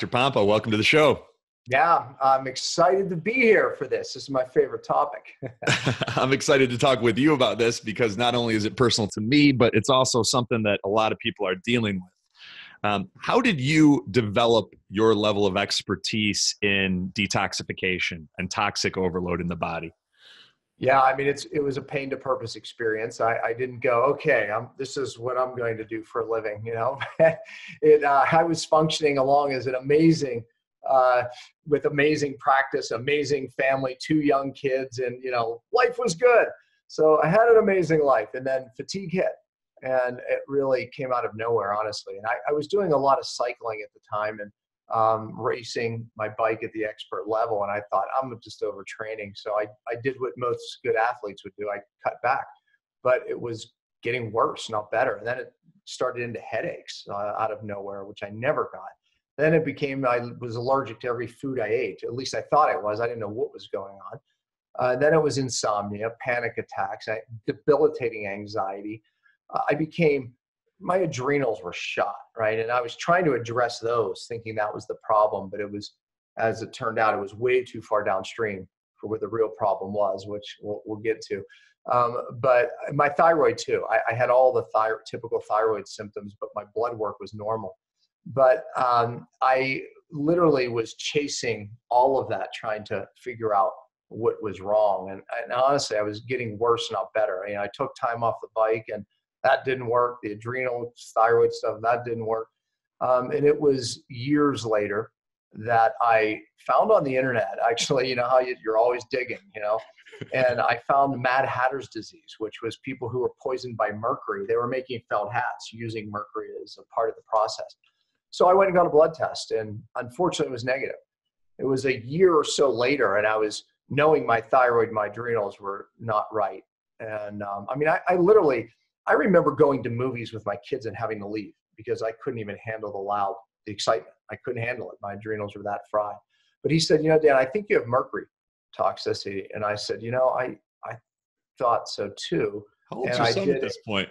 Dr. Pompa, welcome to the show. Yeah, I'm excited to be here for this. This is my favorite topic. I'm excited to talk with you about this because not only is it personal to me, but it's also something that a lot of people are dealing with. How did you develop your level of expertise in detoxification and toxic overload in the body? Yeah, I mean, it was a pain to purpose experience. I didn't go, okay, this is what I'm going to do for a living, you know. I was functioning along as an amazing, with amazing practice, amazing family, 2 young kids, and, you know, life was good. So I had an amazing life, and then fatigue hit. And it really came out of nowhere, honestly. And I was doing a lot of cycling at the time and racing my bike at the expert level. And I thought, I'm just overtraining. So I did what most good athletes would do. I cut back. But it was getting worse, not better. And then it started into headaches out of nowhere, which I never got. Then it became, I was allergic to every food I ate. At least I thought I was. I didn't know what was going on. Then it was insomnia, panic attacks, debilitating anxiety. My adrenals were shot, right? And I was trying to address those, thinking that was the problem, but it was, as it turned out, it was way too far downstream for what the real problem was, which we'll get to. But my thyroid too, I had all the typical thyroid symptoms, but my blood work was normal. But I literally was chasing all of that, trying to figure out what was wrong. And honestly, I was getting worse, not better. I mean, I took time off the bike and that didn't work. The adrenal thyroid stuff, that didn't work. And it was years later that I found on the internet, actually, you know how you're always digging, you know, and I found Mad Hatter's disease, which was people who were poisoned by mercury. They were making felt hats using mercury as a part of the process. So I went and got a blood test, and unfortunately it was negative. It was a year or so later, and I was knowing my thyroid, my adrenals were not right. And I mean, I remember going to movies with my kids and having to leave because I couldn't even handle the excitement. I couldn't handle it. My adrenals were that fried. But he said, you know, Dan, I think you have mercury toxicity. And I said, you know, I thought so too. How old's your son at this point?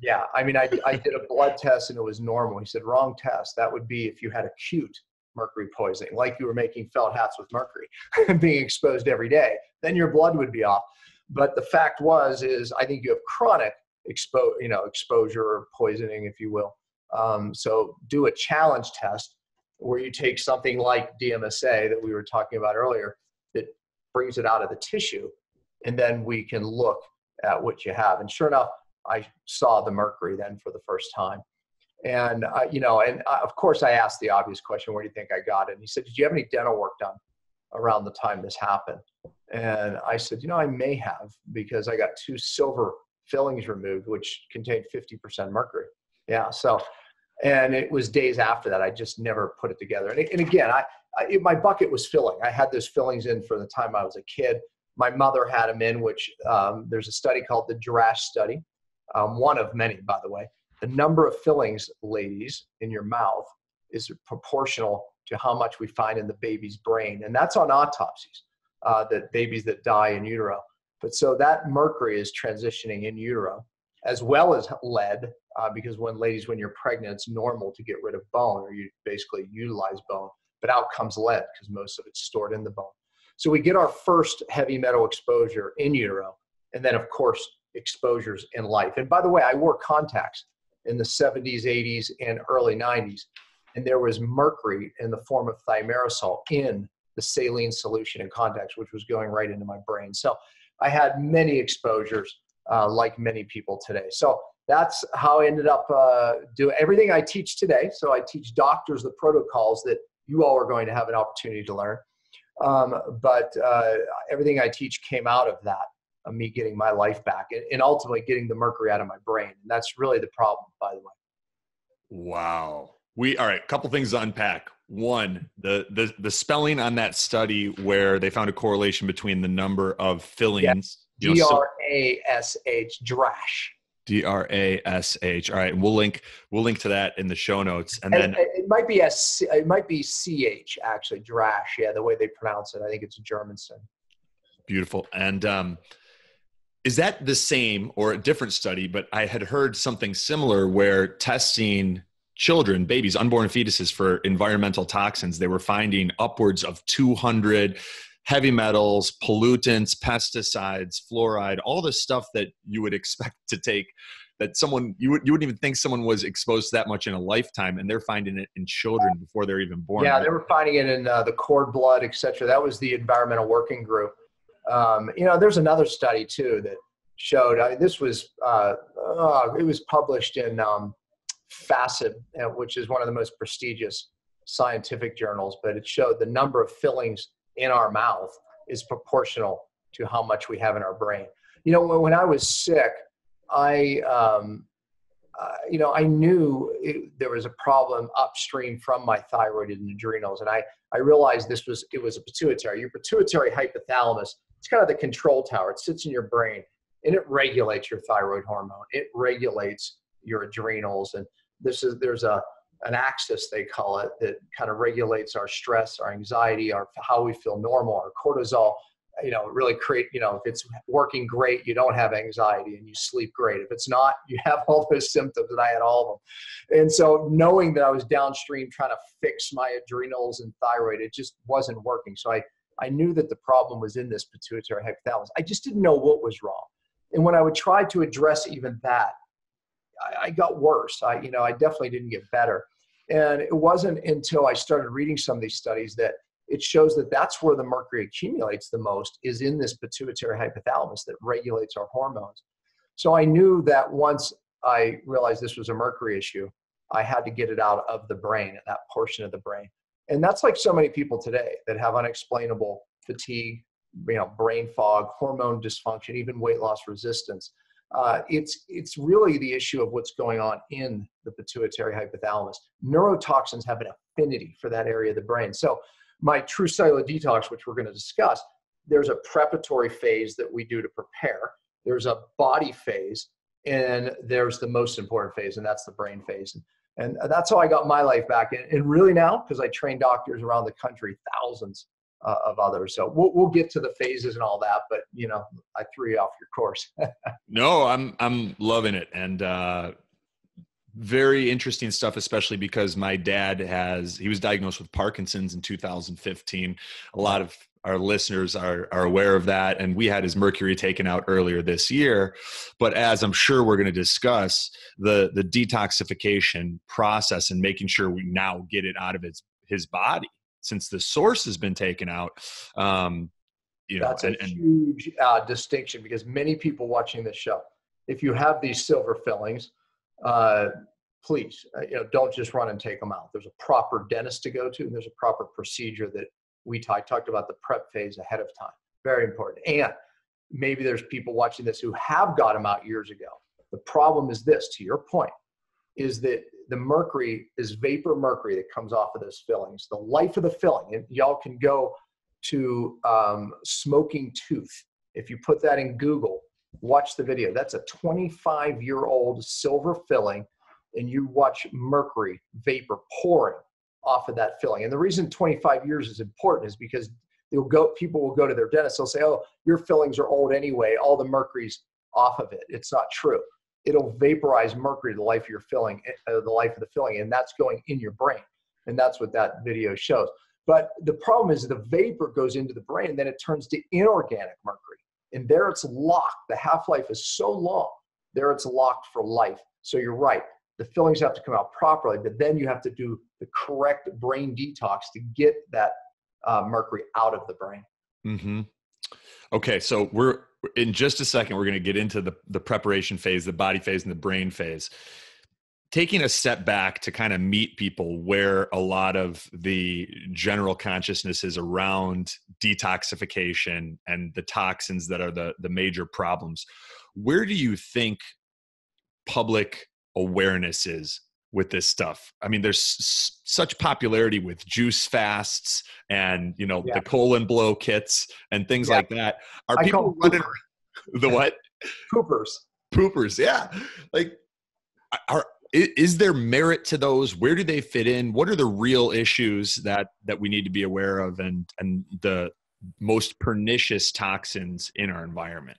Yeah. I mean, I did a blood test and it was normal. He said, wrong test. That would be if you had acute mercury poisoning, like you were making felt hats with mercury and being exposed every day, then your blood would be off. But the fact was, is I think you have chronic exposure or poisoning, if you will. So do a challenge test where you take something like DMSA that we were talking about earlier that brings it out of the tissue, and then we can look at what you have. And sure enough, I saw the mercury then for the first time. And, you know, and of course I asked the obvious question, where do you think I got it? And he said, did you have any dental work done around the time this happened? And I said, you know, I may have, because I got 2 silver fillings removed, which contained 50% mercury. Yeah. So, and it was days after that. I just never put it together. And again, my bucket was filling. I had those fillings in for the time I was a kid. My mother had them in, which there's a study called the Drasch study. One of many, by the way. The number of fillings, ladies, in your mouth is proportional to how much we find in the baby's brain. And that's on autopsies, that babies that die in utero. But so that mercury is transitioning in utero, as well as lead, because when you're pregnant, it's normal to get rid of bone, or you basically utilize bone, but out comes lead because most of it's stored in the bone. So we get our first heavy metal exposure in utero, and then of course, exposures in life. And by the way, I wore contacts in the 70s, 80s, and early 90s, and there was mercury in the form of thimerosal in the saline solution in contacts, which was going right into my brain. So I had many exposures, like many people today. So that's how I ended up doing everything I teach today. So I teach doctors the protocols that you all are going to have an opportunity to learn. But everything I teach came out of that, of me getting my life back and ultimately getting the mercury out of my brain. And that's really the problem, by the way. Wow. All right, a couple things to unpack. One, the spelling on that study where they found a correlation between the number of fillings. Yes. D-R-A-S-H, Drasch. D-R-A-S-H. All right, and we'll link to that in the show notes. And then it might be C-H, actually, Drasch. Yeah, the way they pronounce it. I think it's German. Beautiful. And is that the same or a different study? But I had heard something similar where testing children, babies, unborn fetuses for environmental toxins, they were finding upwards of 200 heavy metals, pollutants, pesticides, fluoride, all the stuff that you would expect to take, that someone, you wouldn't even think someone was exposed to that much in a lifetime, and they're finding it in children before they're even born. Yeah, they were finding it in the cord blood, et cetera. That was the Environmental Working Group. You know, there's another study too that showed, I mean, this was, it was published in FACID, which is one of the most prestigious scientific journals, but it showed the number of fillings in our mouth is proportional to how much we have in our brain. You know, when I was sick, you know, I knew there was a problem upstream from my thyroid and adrenals. And I realized this was, it was a pituitary. Your pituitary hypothalamus, it's kind of the control tower. It sits in your brain and it regulates your thyroid hormone. It regulates your adrenals. And this is, there's an axis, they call it, that kind of regulates our stress, our anxiety, our, how we feel normal, our cortisol. You know, really create, you know, if it's working great, you don't have anxiety and you sleep great. If it's not, you have all those symptoms, and I had all of them. And so knowing that I was downstream trying to fix my adrenals and thyroid, it just wasn't working. So I knew that the problem was in this pituitary hypothalamus. I just didn't know what was wrong. And when I would try to address even that, I got worse. You know, I definitely didn't get better. And it wasn't until I started reading some of these studies that it shows that that's where the mercury accumulates the most, is in this pituitary hypothalamus that regulates our hormones. So I knew that once I realized this was a mercury issue, I had to get it out of the brain, that portion of the brain. And that's like so many people today that have unexplainable fatigue, you know, brain fog, hormone dysfunction, even weight loss resistance. It's really the issue of what's going on in the pituitary hypothalamus. Neurotoxins have an affinity for that area of the brain. So my True Cellular Detox, which we're going to discuss, there's a preparatory phase that we do to prepare. There's a body phase, and there's the most important phase, and that's the brain phase. And that's how I got my life back. And really now, because I train doctors around the country, thousands of others. So we'll get to the phases and all that, but you know, I threw you off your course. No, I'm loving it. And, very interesting stuff, especially because my dad he was diagnosed with Parkinson's in 2015. A lot of our listeners are aware of that. And we had his mercury taken out earlier this year. But as I'm sure we're going to discuss, the detoxification process and making sure we now get it out of his body since the source has been taken out. You know, that's a huge distinction, because many people watching this show, if you have these silver fillings, please, you know, don't just run and take them out. There's a proper dentist to go to, and there's a proper procedure that I talked about the prep phase ahead of time. Very important. And maybe there's people watching this who have got them out years ago. The problem is this, to your point, is that the mercury is vapor mercury that comes off of those fillings. The life of the filling, and y'all can go to smoking tooth. If you put that in Google, watch the video. That's a 25-year-old silver filling, and you watch mercury vapor pouring off of that filling. And the reason 25 years is important is because people will go to their dentist. They'll say, "Oh, your fillings are old anyway. All the mercury's off of it." It's not true. It'll vaporize mercury, the life of your filling, and that's going in your brain. And that's what that video shows. But the problem is the vapor goes into the brain, and then it turns to inorganic mercury. And there it's locked. The half-life is so long. There it's locked for life. So you're right. The fillings have to come out properly, but then you have to do the correct brain detox to get that mercury out of the brain. Mm-hmm. Okay. So in just a second, we're going to get into the preparation phase, the body phase, and the brain phase. Taking a step back to kind of meet people where a lot of the general consciousness is around detoxification and the toxins that are the major problems, where do you think public awareness is with this stuff? I mean, there's such popularity with juice fasts and, you know, the colon blow kits and things like that. Are people running the what? Poopers. Poopers, yeah. Like, is there merit to those? Where do they fit in? What are the real issues that we need to be aware of, and the most pernicious toxins in our environment?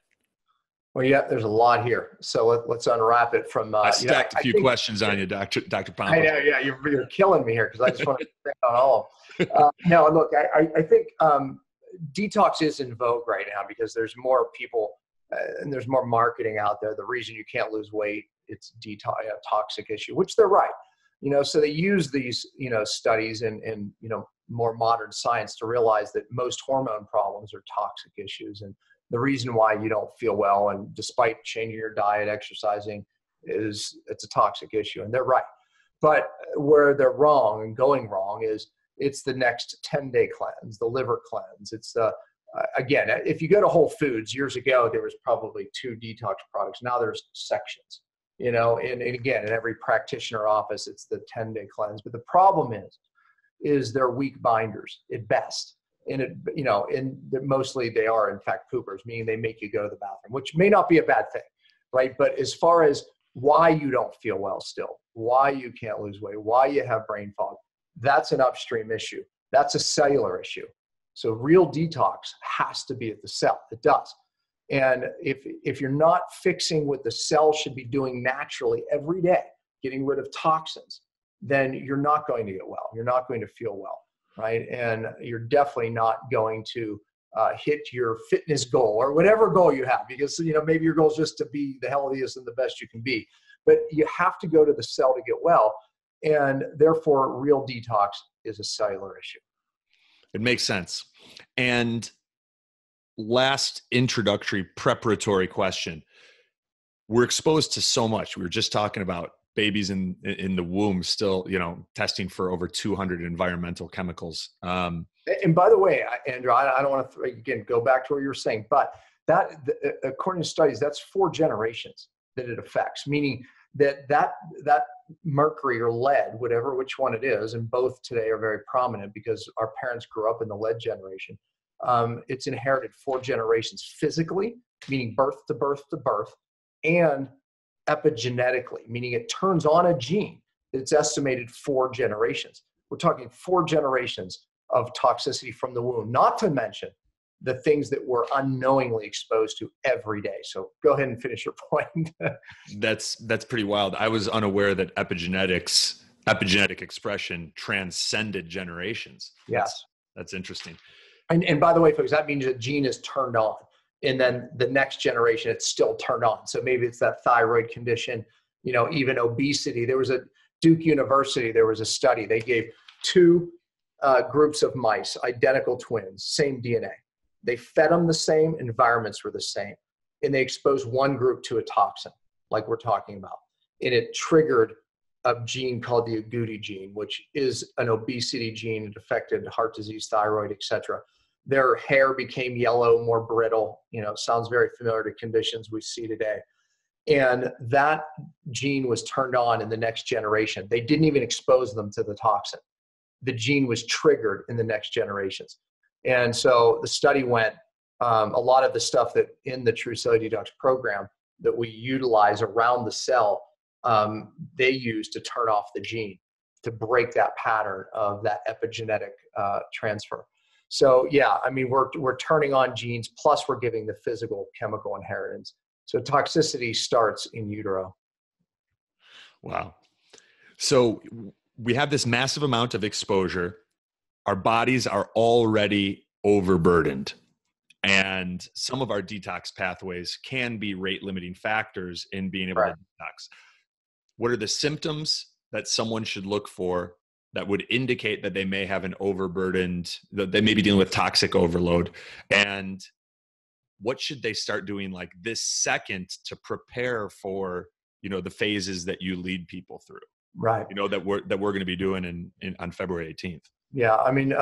Well, yeah, there's a lot here. So let's unwrap it from. I stacked a few questions on you, Dr. Pompa. I know, yeah, you're killing me here because I just want to think on all of them. No, look, I think detox is in vogue right now because there's more people and there's more marketing out there. The reason you can't lose weight, it's a toxic issue, which they're right. You know, so they use these, you know, studies and, you know, more modern science to realize that most hormone problems are toxic issues. And the reason why you don't feel well, and despite changing your diet, exercising, is it's a toxic issue. And they're right. But where they're wrong and going wrong is it's the next 10-day cleanse, the liver cleanse. It's the, again, if you go to Whole Foods years ago, there was probably 2 detox products. Now there's sections. You know, and again, in every practitioner office, it's the 10-day cleanse. But the problem is they're weak binders at best. And, it, you know, and mostly they are, in fact, poopers, meaning they make you go to the bathroom, which may not be a bad thing, right? But as far as why you don't feel well still, why you can't lose weight, why you have brain fog, that's an upstream issue. That's a cellular issue. So real detox has to be at the cell. It does. And if you're not fixing what the cell should be doing naturally every day, getting rid of toxins, then you're not going to get well. You're not going to feel well, right? And you're definitely not going to hit your fitness goal or whatever goal you have, because, you know, maybe your goal is just to be the healthiest and the best you can be. But you have to go to the cell to get well. And therefore, real detox is a cellular issue. It makes sense. And last introductory preparatory question. We're exposed to so much. We were just talking about babies in the womb still, you know, testing for over 200 environmental chemicals. And by the way, Andrew, I don't want to, again, go back to what you were saying, but that, according to studies, that's 4 generations that it affects, meaning that mercury or lead, whatever, which one it is, and both today are very prominent because our parents grew up in the lead generation. It's inherited 4 generations physically, meaning birth to birth to birth, and epigenetically, meaning it turns on a gene. It's estimated 4 generations. We're talking 4 generations of toxicity from the womb, not to mention the things that we're unknowingly exposed to every day. So go ahead and finish your point. That's pretty wild. I was unaware that epigenetic expression transcended generations. Yes. That's interesting. And by the way, folks, that means the gene is turned on. And then the next generation, it's still turned on. So maybe it's that thyroid condition, you know, even obesity. There was a Duke University, there was a study. They gave 2 groups of mice, identical twins, same DNA. They fed them the same, environments were the same. And they exposed one group to a toxin, like we're talking about. And it triggered a gene called the Agouti gene, which is an obesity gene. It affected heart disease, thyroid, et cetera. Their hair became yellow, more brittle. You know, sounds very familiar to conditions we see today. And that gene was turned on in the next generation. They didn't even expose them to the toxin. The gene was triggered in the next generations. And so the study went, a lot of the stuff that in the True Cellular Detox program that we utilize around the cell, they use to turn off the gene, to break that pattern of that epigenetic transfer. So yeah, I mean, we're turning on genes, plus we're giving the physical chemical inheritance. So toxicity starts in utero. Wow. So we have this massive amount of exposure. Our bodies are already overburdened. And some of our detox pathways can be rate limiting factors in being able to detox. What are the symptoms that someone should look for that would indicate that they may have an overburdened, that they may be dealing with toxic overload? And what should they start doing like this second to prepare for, you know, the phases that you lead people through? Right. You know, that we're going to be doing on February 18th. Yeah. I mean,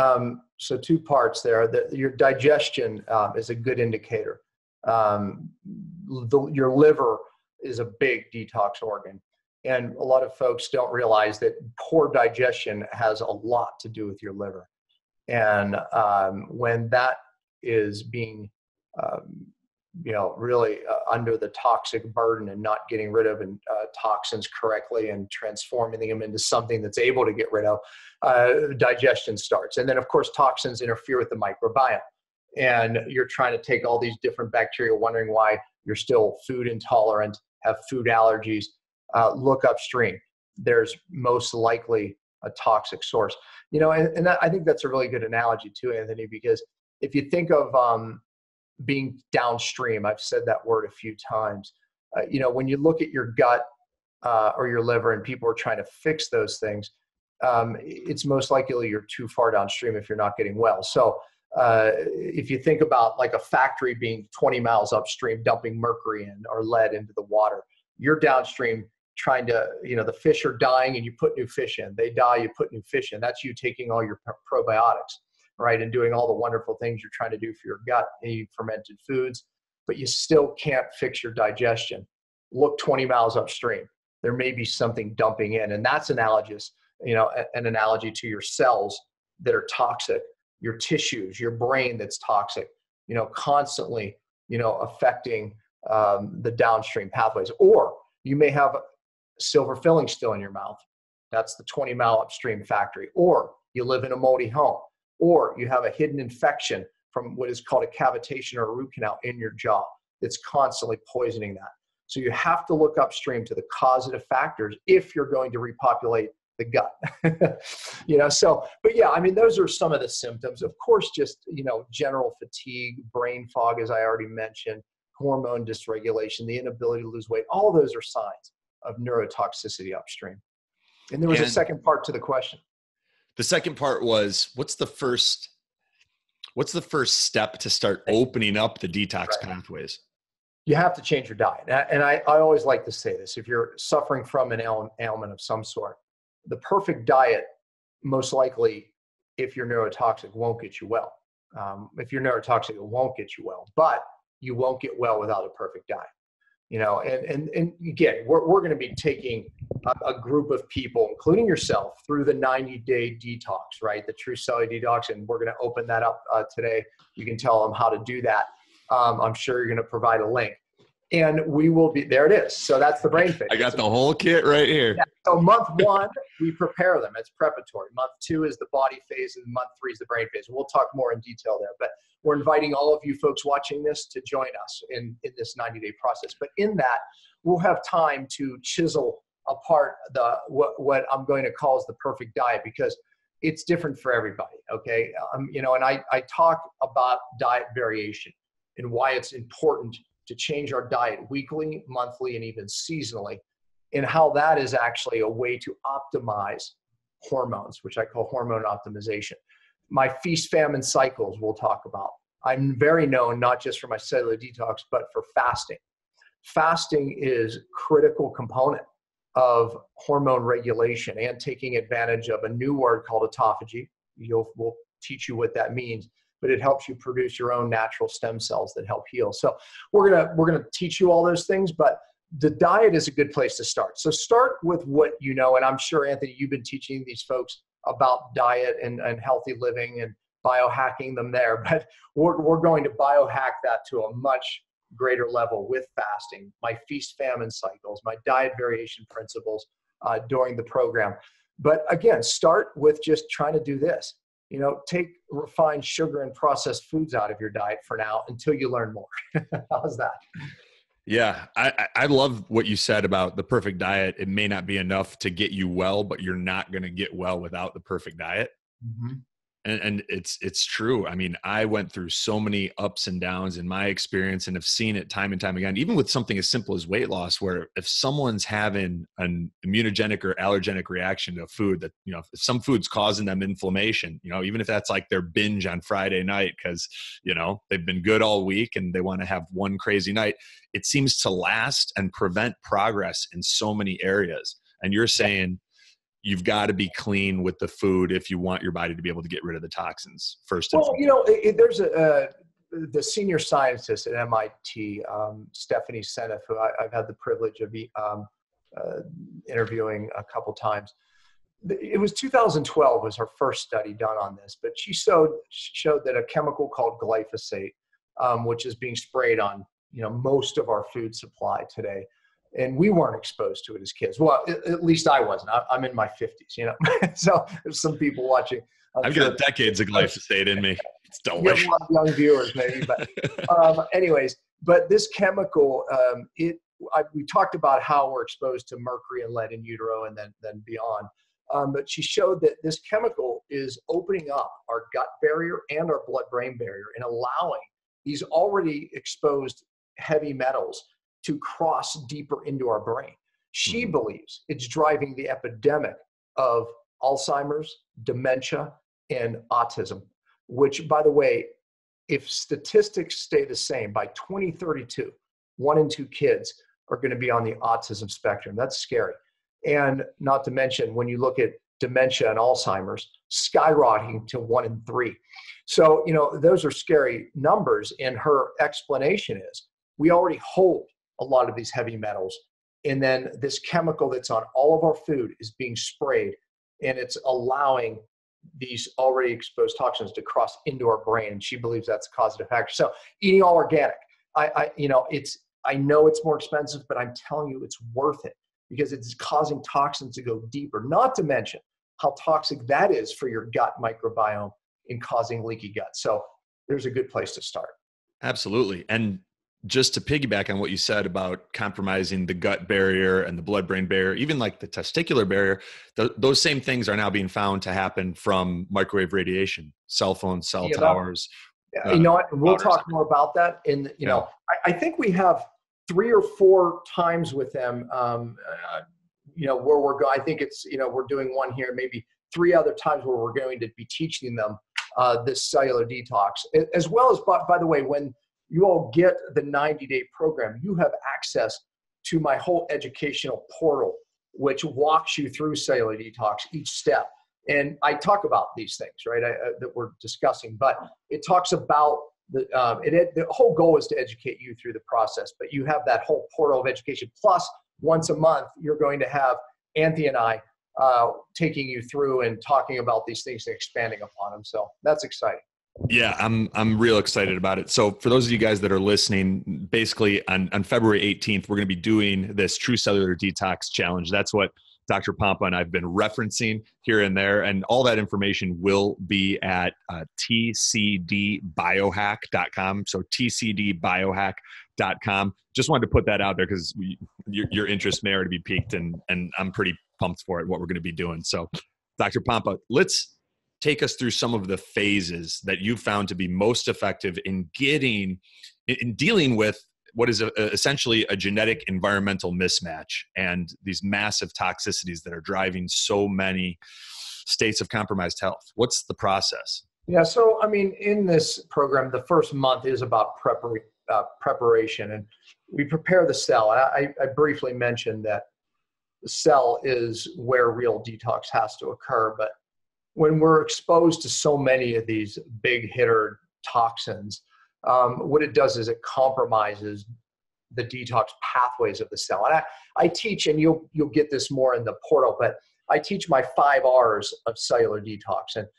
so 2 parts there. Your digestion is a good indicator. Your liver is a big detox organ. And a lot of folks don't realize that poor digestion has a lot to do with your liver. And when that is being, you know, really under the toxic burden and not getting rid of toxins correctly and transforming them into something that's able to get rid of, digestion starts. And then, of course, toxins interfere with the microbiome. and you're trying to take all these different bacteria, wondering why you're still food intolerant, have food allergies, look upstream. There's most likely a toxic source. You know, and I think that's a really good analogy too, Anthony, because if you think of being downstream, I've said that word a few times, you know, when you look at your gut or your liver and people are trying to fix those things, it's most likely you're too far downstream if you're not getting well. So if you think about like a factory being 20 miles upstream, dumping mercury in or lead into the water, you're downstream trying to, you know, the fish are dying and you put new fish in. They die, you put new fish in. That's you taking all your probiotics, right, and doing all the wonderful things you're trying to do for your gut, and you fermented foods, but you still can't fix your digestion. Look 20 miles upstream. There may be something dumping in, and that's analogous, you know, an analogy to your cells that are toxic, your tissues, your brain that's toxic, you know, constantly, you know, affecting the downstream pathways. Or you may have silver filling still in your mouth. That's the 20 mile upstream factory. Or you live in a moldy home, or you have a hidden infection from what is called a cavitation or a root canal in your jaw that's constantly poisoning that. So you have to look upstream to the causative factors if you're going to repopulate the gut. You know, so, but yeah, I mean, those are some of the symptoms. Of course, just, you know, general fatigue, brain fog, as I already mentioned, hormone dysregulation, the inability to lose weight, all those are signs of neurotoxicity upstream. And there was a second part to the question. The second part was, what's the first step to start opening up the detox pathways? You have to change your diet. And I always like to say this, if you're suffering from an ailment of some sort, the perfect diet, most likely, if you're neurotoxic, won't get you well. If you're neurotoxic, it won't get you well, but you won't get well without a perfect diet. You know, and again, we're going to be taking a group of people, including yourself, through the 90-day detox, right? The True Cellular Detox, and we're going to open that up today. You can tell them how to do that. I'm sure you're going to provide a link. And we will be, there it is. So that's the brain phase. I got the whole kit right here. Yeah. So month one, we prepare them. It's preparatory. Month two is the body phase, and month three is the brain phase. We'll talk more in detail there. But we're inviting all of you folks watching this to join us in this 90-day process. But in that, we'll have time to chisel apart the what I'm going to call is the perfect diet, because it's different for everybody, okay? You know, and I talk about diet variation and why it's important to change our diet weekly, monthly, and even seasonally, and how that is actually a way to optimize hormones, which I call hormone optimization. My feast-famine cycles we'll talk about. I'm very known not just for my cellular detox, but for fasting. Fasting is a critical component of hormone regulation and taking advantage of a new word called autophagy. We'll teach you what that means, but it helps you produce your own natural stem cells that help heal. So we're gonna teach you all those things, but the diet is a good place to start. So start with what you know, and I'm sure, Anthony, you've been teaching these folks about diet and healthy living and biohacking them there, but we're going to biohack that to a much greater level with fasting, my feast-famine cycles, my diet variation principles during the program. But again, start with just trying to do this. You know, take refined sugar and processed foods out of your diet for now until you learn more. How's that? Yeah, I love what you said about the perfect diet. It may not be enough to get you well, but you're not going to get well without the perfect diet. Mm-hmm. And it's true. I mean, I went through so many ups and downs in my experience and have seen it time and time again, even with something as simple as weight loss, where if someone's having an immunogenic or allergenic reaction to a food that, you know, if some food's causing them inflammation, you know, even if that's like their binge on Friday night, because, you know, they've been good all week and they want to have one crazy night, it seems to last and prevent progress in so many areas. And you're saying, you've got to be clean with the food if you want your body to be able to get rid of the toxins first. Well, you know, there's the senior scientist at MIT, Stephanie Seneff, who I've had the privilege of interviewing a couple times. It was 2012 was her first study done on this, but she showed that a chemical called glyphosate, which is being sprayed on, you know, most of our food supply today. And we weren't exposed to it as kids. Well, at least I wasn't. I'm in my 50s, you know. So there's some people watching. I've got decades of glyphosate in me. Don't wish. A lot of young viewers, maybe. But anyways, but this chemical, we talked about how we're exposed to mercury and lead in utero and then beyond. But she showed that this chemical is opening up our gut barrier and our blood-brain barrier and allowing these already exposed heavy metals to cross deeper into our brain. She believes it's driving the epidemic of Alzheimer's, dementia, and autism, which, by the way, if statistics stay the same, by 2032, 1 in 2 kids are going to be on the autism spectrum. That's scary. And not to mention, when you look at dementia and Alzheimer's, skyrocketing to 1 in 3. So, you know, those are scary numbers. And her explanation is we already hold a lot of these heavy metals. And then this chemical that's on all of our food is being sprayed, and it's allowing these already exposed toxins to cross into our brain. And she believes that's a causative factor. So eating all organic, I know it's more expensive, but I'm telling you it's worth it, because it's causing toxins to go deeper, not to mention how toxic that is for your gut microbiome in causing leaky gut. So there's a good place to start. Absolutely. And just to piggyback on what you said about compromising the gut barrier and the blood-brain barrier, even like the testicular barrier, those same things are now being found to happen from microwave radiation, cell phones, cell towers. You know what? We'll talk more about that. And, you know, I think we have 3 or 4 times with them, you know, where we're going. I think it's, you know, we're doing one here, maybe 3 other times where we're going to be teaching them this cellular detox, as well as, by the way, when you all get the 90-day program, you have access to my whole educational portal, which walks you through cellular detox each step. And I talk about these things, right, that we're discussing, but it talks about the whole goal is to educate you through the process, but you have that whole portal of education. Plus, once a month, you're going to have Anthony and I taking you through and talking about these things and expanding upon them. So that's exciting. Yeah, I'm real excited about it. So for those of you guys that are listening, basically on February 18th, we're going to be doing this True Cellular Detox Challenge. That's what Dr. Pompa and I've been referencing here and there, and all that information will be at tcdbiohack.com. So tcdbiohack.com. Just wanted to put that out there because your interest may already be piqued, and I'm pretty pumped for it, what we're going to be doing. So Dr. Pompa, let's take us through some of the phases that you found to be most effective in dealing with what is essentially a genetic environmental mismatch and these massive toxicities that are driving so many states of compromised health. What's the process? Yeah. So, I mean, in this program, the first month is about preparation, and we prepare the cell. I briefly mentioned that the cell is where real detox has to occur, but when we're exposed to so many of these big hitter toxins, what it does is it compromises the detox pathways of the cell. And I teach, and you'll get this more in the portal, but I teach my 5 R's of cellular detox. And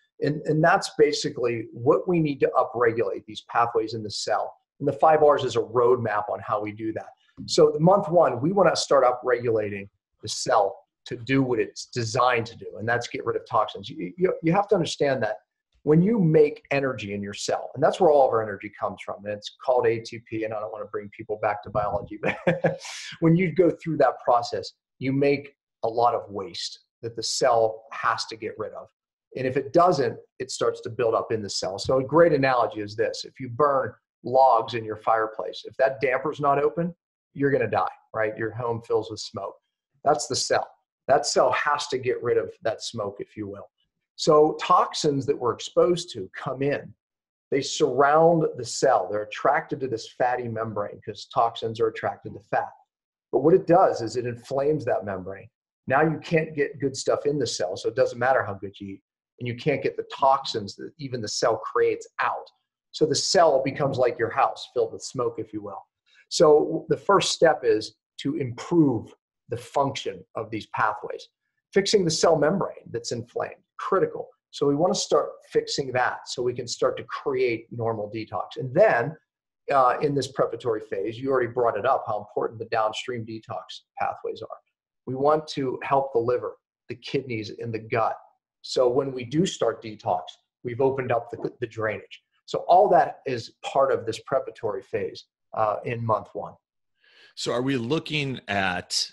that's basically what we need to upregulate, these pathways in the cell. And the 5 R's is a roadmap on how we do that. So month one, we want to start upregulating the cell to do what it's designed to do, and that's get rid of toxins. You have to understand that when you make energy in your cell, and that's where all of our energy comes from, and it's called ATP, and I don't want to bring people back to biology, but when you go through that process, you make a lot of waste that the cell has to get rid of. And if it doesn't, it starts to build up in the cell. So a great analogy is this: if you burn logs in your fireplace, if that damper's not open, you're going to die, right? Your home fills with smoke. That's the cell. That cell has to get rid of that smoke, if you will. So toxins that we're exposed to come in. They surround the cell. They're attracted to this fatty membrane because toxins are attracted to fat. But what it does is it inflames that membrane. Now you can't get good stuff in the cell, so it doesn't matter how good you eat. And you can't get the toxins that even the cell creates out. So the cell becomes like your house, filled with smoke, if you will. So the first step is to improve the function of these pathways. Fixing the cell membrane that's inflamed, critical. So we want to start fixing that so we can start to create normal detox. And then in this preparatory phase, you already brought it up, how important the downstream detox pathways are. We want to help the liver, the kidneys, and the gut. So when we do start detox, we've opened up the drainage. So all that is part of this preparatory phase in month one. So are we looking at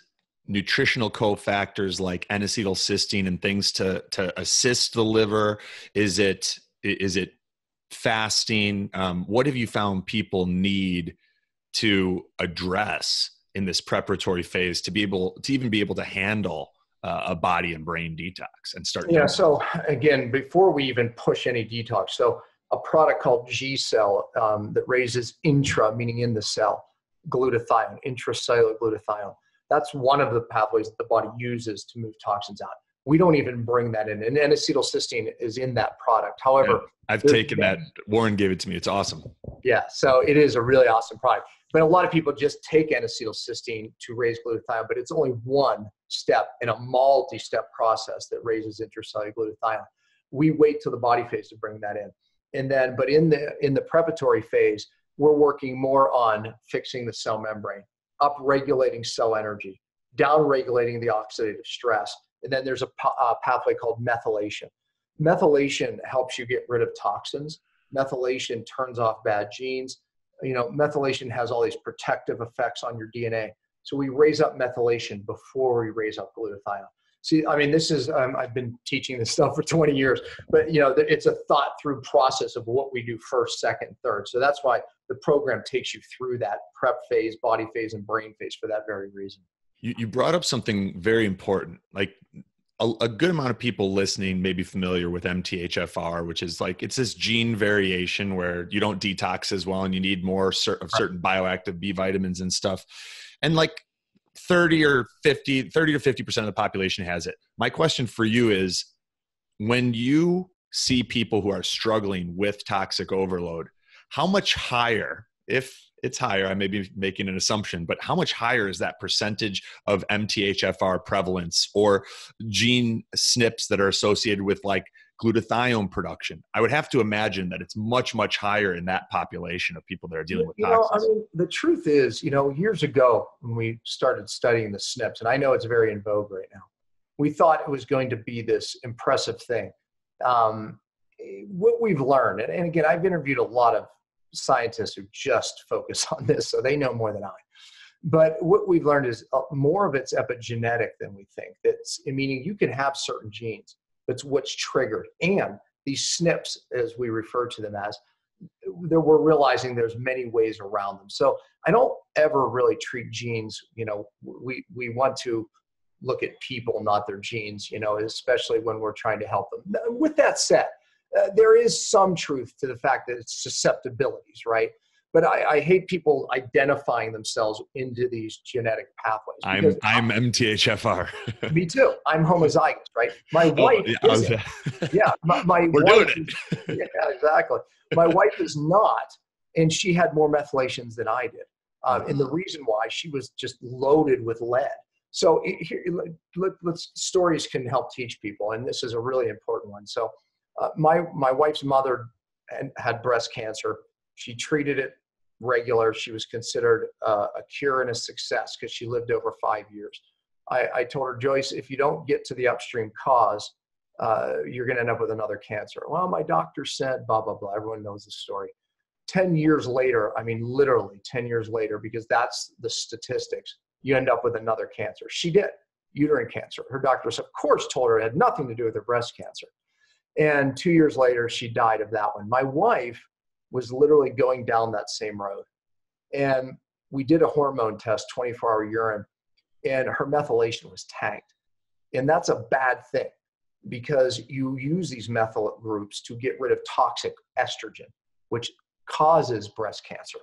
nutritional cofactors like N-acetylcysteine and things to assist the liver? Is it fasting? What have you found people need to address in this preparatory phase to be able to even be able to handle a body and brain detox and start? Yeah. So again, before we even push any detox, so a product called G-Cell that raises intra, meaning in the cell, glutathione, intracellular glutathione. That's one of the pathways that the body uses to move toxins out. We don't even bring that in. And N-acetylcysteine is in that product. However, yeah, I've taken that. Warren gave it to me. It's awesome. Yeah. So it is a really awesome product. But a lot of people just take N-acetylcysteine to raise glutathione, but it's only one step in a multi-step process that raises intracellular glutathione. We wait till the body phase to bring that in. And then, but in the preparatory phase, we're working more on fixing the cell membrane, upregulating cell energy, downregulating the oxidative stress. And then there's a pathway called methylation. Methylation helps you get rid of toxins. Methylation turns off bad genes. You know, methylation has all these protective effects on your DNA. So we raise up methylation before we raise up glutathione. See, I mean, this is, I've been teaching this stuff for 20 years, but you know, it's a thought through process of what we do first, second, third. So that's why the program takes you through that prep phase, body phase, and brain phase for that very reason. You brought up something very important. Like a good amount of people listening may be familiar with MTHFR, which is like, it's this gene variation where you don't detox as well and you need more of certain bioactive B vitamins and stuff. And like 30 to 50% of the population has it. My question for you is, when you see people who are struggling with toxic overload, how much higher, if it's higher, I may be making an assumption, but how much higher is that percentage of MTHFR prevalence or gene SNPs that are associated with like glutathione production? I would have to imagine that it's much, much higher in that population of people that are dealing with toxins. You know, I mean, the truth is, you know, years ago when we started studying the SNPs, and I know it's very in vogue right now, we thought it was going to be this impressive thing. What we've learned, and again, I've interviewed a lot of scientists who just focus on this, so they know more than I. But what we've learned is more of it's epigenetic than we think. That's, meaning you can have certain genes, but it's what's triggered. And these SNPs, as we refer to them as, we're realizing there's many ways around them. So I don't ever really treat genes. You know, we want to look at people, not their genes, you know, especially when we're trying to help them. With that said, there is some truth to the fact that it's susceptibilities, right? But I hate people identifying themselves into these genetic pathways. I'm MTHFR. Me too. I'm homozygous, right? My wife is yeah, my we're wife doing it. Is, yeah, exactly. My wife is not, and she had more methylations than I did. And the reason why, she was just loaded with lead. So stories can help teach people, and this is a really important one. So my wife's mother had breast cancer. She treated it regular. She was considered a cure and a success because she lived over 5 years. I told her, Joyce, if you don't get to the upstream cause, you're going to end up with another cancer. Well, my doctor said, blah, blah, blah. Everyone knows the story. 10 years later, I mean, literally 10 years later, because that's the statistics, you end up with another cancer. She did, uterine cancer. Her doctors, of course, told her it had nothing to do with her breast cancer. And 2 years later, she died of that one. My wife was literally going down that same road. And we did a hormone test, 24-hour urine, and her methylation was tanked. And that's a bad thing because you use these methyl groups to get rid of toxic estrogen, which causes breast cancer.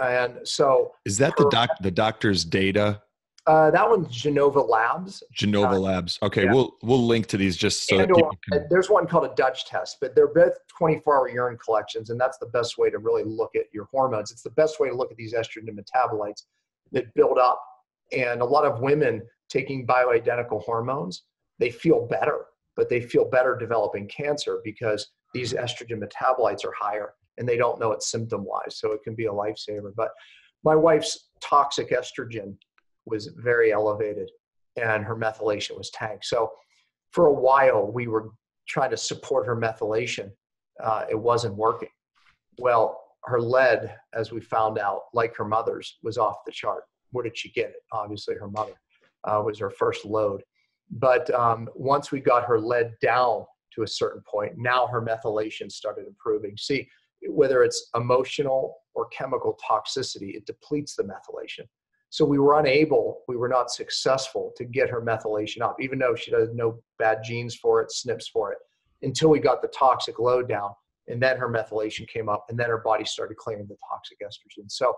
And so... Is that the doctor's data? That one's Genova Labs. Genova Labs. Okay, yeah. We'll link to these just so that people can... There's one called a Dutch test, but they're both 24-hour urine collections, and that's the best way to really look at your hormones. It's the best way to look at these estrogen metabolites that build up. And a lot of women taking bioidentical hormones, they feel better, but they feel better developing cancer because these estrogen metabolites are higher, and they don't know it's symptom-wise, so it can be a lifesaver. But my wife's toxic estrogen was very elevated and her methylation was tanked. So for a while we were trying to support her methylation. It wasn't working. Well, her lead, as we found out, like her mother's, was off the chart. Where did she get it? Obviously, her mother was her first load. But once we got her lead down to a certain point, now her methylation started improving. See, whether it's emotional or chemical toxicity, it depletes the methylation. So we were unable, we were not successful to get her methylation up, even though she doesn't know bad genes for it, SNPs for it, until we got the toxic load down. And then her methylation came up, and then her body started clearing the toxic estrogen. So